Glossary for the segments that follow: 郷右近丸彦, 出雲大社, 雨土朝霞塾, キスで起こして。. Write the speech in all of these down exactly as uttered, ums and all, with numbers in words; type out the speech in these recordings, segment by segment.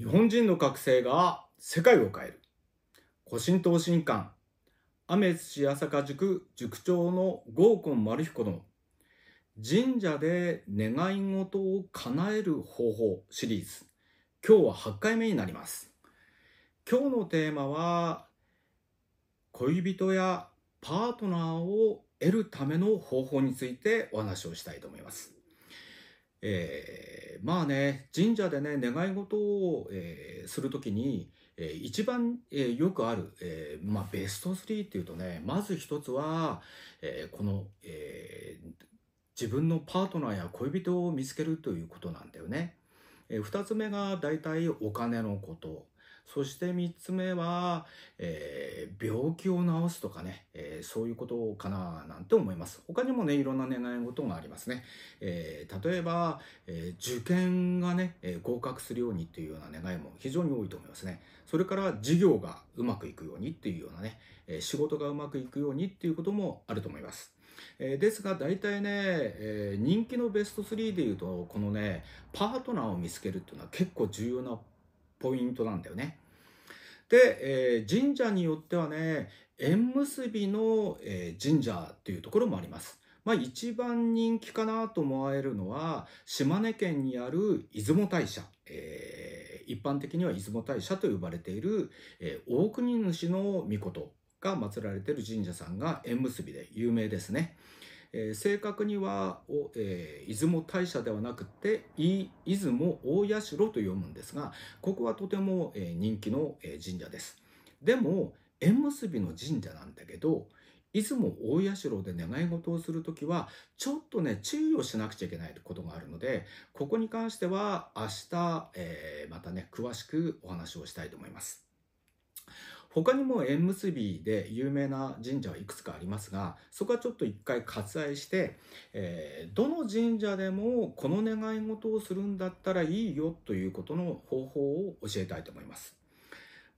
日本人の覚醒が世界を変える。古神道神官、雨土朝霞塾塾長の郷金丸彦の神社で願い事を叶える方法シリーズ。今日ははちかいめになります。今日のテーマは恋人やパートナーを得るための方法についてお話をしたいと思います。えー、まあね、神社でね、願い事を、えー、するときに、えー、一番、えー、よくある、えー、まあベストスリーっていうとね、まず一つは、えー、この、えー、自分のパートナーや恋人を見つけるということなんだよね。えー、ふたつめがだいたいお金のこと。そしてみっつめは、えー、病気を治すとかね、えー、そういうことかななんて思います。他にもね、いろんな願い事がありますね。えー、例えば、えー、受験がね、えー、合格するようにっていうような願いも非常に多いと思いますね。それから事業がうまくいくようにっていうようなね、えー、仕事がうまくいくようにっていうこともあると思います。えー、ですが大体ね、えー、人気のベストスリーでいうと、このね、パートナーを見つけるっていうのは結構重要なポイントなんだよね。で、えー、神社によってはね、縁結びの、えー、神社っていうところもあります。まあ一番人気かなと思われるのは、島根県にある出雲大社、えー、一般的には出雲大社と呼ばれている、えー、大国主の御事が祀られている神社さんが縁結びで有名ですね。えー、正確には、えー、出雲大社ではなくてい出雲大社と読むんですが、ここはとても、えー、人気の、えー、神社です。でも縁結びの神社なんだけど、出雲大社で願い事をするときはちょっとね、注意をしなくちゃいけないことがあるので、ここに関しては明日、えー、またね、詳しくお話をしたいと思います。他にも縁結びで有名な神社はいくつかありますが、そこはちょっと一回割愛して、えー、どの神社でもこの願い事をするんだったらいいよということの方法を教えたいと思います。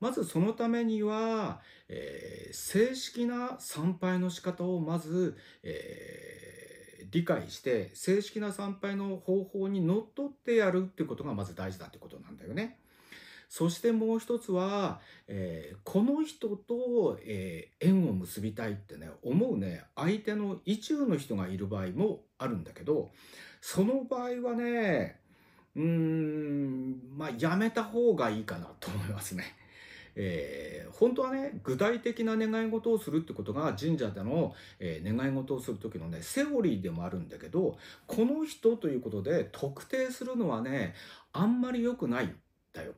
まずそのためには、えー、正式な参拝の仕方をまず、えー、理解して、正式な参拝の方法にのっとってやるっていうことがまず大事だってことなんだよね。そしてもう一つは、えー、この人と、えー、縁を結びたいってね、思うね、相手の意中の人がいる場合もあるんだけど、その場合はね、うーん、まあやめた方がいいかなと思いますね。えー、本当はね、具体的な願い事をするってことが神社での、えー、願い事をする時のね、セオリーでもあるんだけど、この人ということで特定するのはね、あんまり良くないんだよ。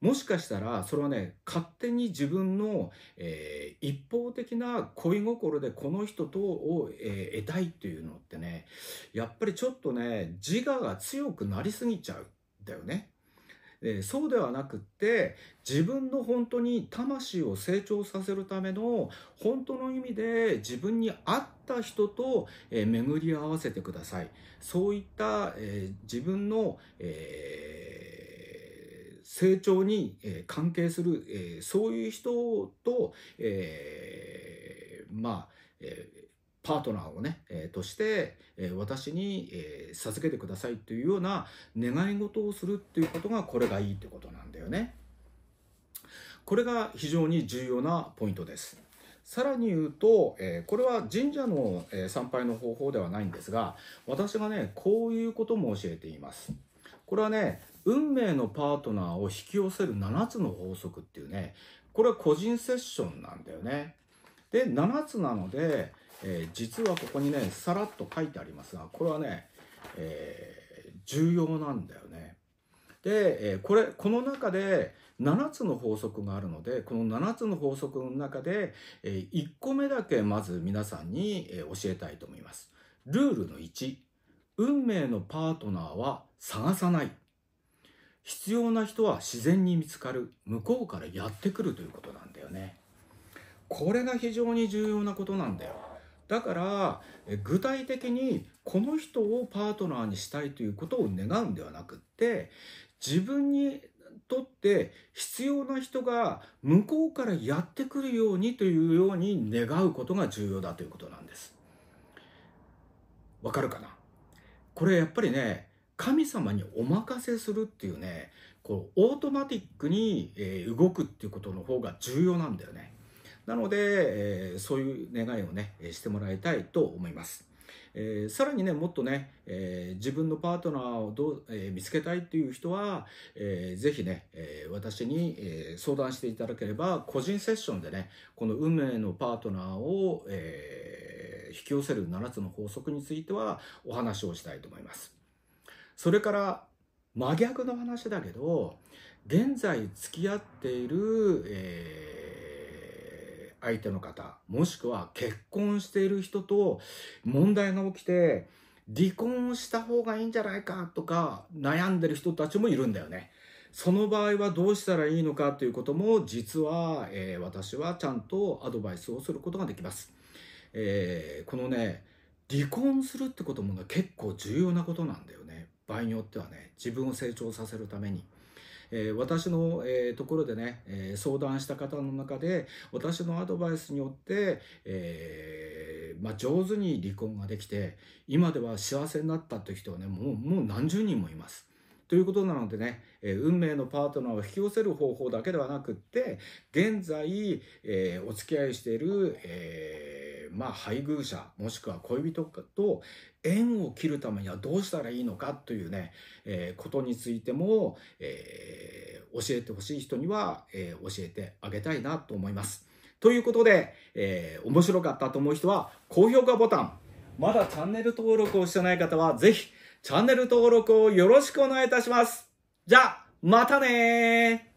もしかしたらそれはね、勝手に自分の、えー、一方的な恋心でこの人とを、えー、得たいっていうのってね、やっぱりちょっとね、自我が強くなりすぎちゃうんだよね。えー、そうではなくって、自分の本当に魂を成長させるための本当の意味で自分に合った人と、えー、巡り合わせてください。そういった、えー、自分の、えー成長に関係する、そういう人と、えー、まあパートナーをねとして私に授けてくださいというような願い事をするっていうことが、これがいいということなんだよね。これが非常に重要なポイントです。さらに言うと、えー、これは神社の参拝の方法ではないんですが、私がね、こういうことも教えています。これはね、運命のパートナーを引き寄せるななつの法則っていうね、これは個人セッションなんだよね。で、ななつなので、えー、実はここにね、さらっと書いてありますが、これはね、えー、重要なんだよね。で、えー、これ、この中でななつの法則があるので、このななつの法則の中で、えー、いっこめだけまず皆さんに教えたいと思います。ルールのいち、運命のパートナーは探さない。必要な人は自然に見つかる。向こうからやってくるということなんだよね。これが非常に重要なことなんだよ。だから具体的にこの人をパートナーにしたいということを願うんではなくって、自分にとって必要な人が向こうからやってくるようにというように願うことが重要だということなんです。わかるかな？これやっぱりね、神様にお任せするっていうね、こうオートマティックに動くっていうことの方が重要なんだよね。なので、えー、そういう願いをねしてもらいたいと思います。えー、さらにねもっとね、えー、自分のパートナーをどう、えー、見つけたいっていう人は、えー、ぜひね、えー、私に、えー、相談していただければ、個人セッションでねこの運命のパートナーを、えー、引き寄せるななつの法則についてはお話をしたいと思います。それから真逆の話だけど、現在付き合っている、えー相手の方、もしくは結婚している人と問題が起きて離婚した方がいいんじゃないかとか悩んでる人たちもいるんだよね。その場合はどうしたらいいのかということも、実は、えー、私はちゃんとアドバイスをすることができます。えー、このね離婚するってことも、ね、結構重要なことなんだよね。場合によってはね自分を成長させるために。えー、私の、えー、ところでね、えー、相談した方の中で私のアドバイスによって、えーまあ、上手に離婚ができて今では幸せになったという人はねもう、もう何十人もいます。ということなのでね、えー、運命のパートナーを引き寄せる方法だけではなくって現在、えー、お付き合いしている、えーまあ、配偶者もしくは恋人と縁を切るためにはどうしたらいいのかというね、えー、ことについても、えー、教えてほしい人には、えー、教えてあげたいなと思います。ということで、えー、面白かったと思う人は高評価ボタン、まだチャンネル登録をしてない方はぜひチャンネル登録をよろしくお願いいたします。じゃあ、またねー。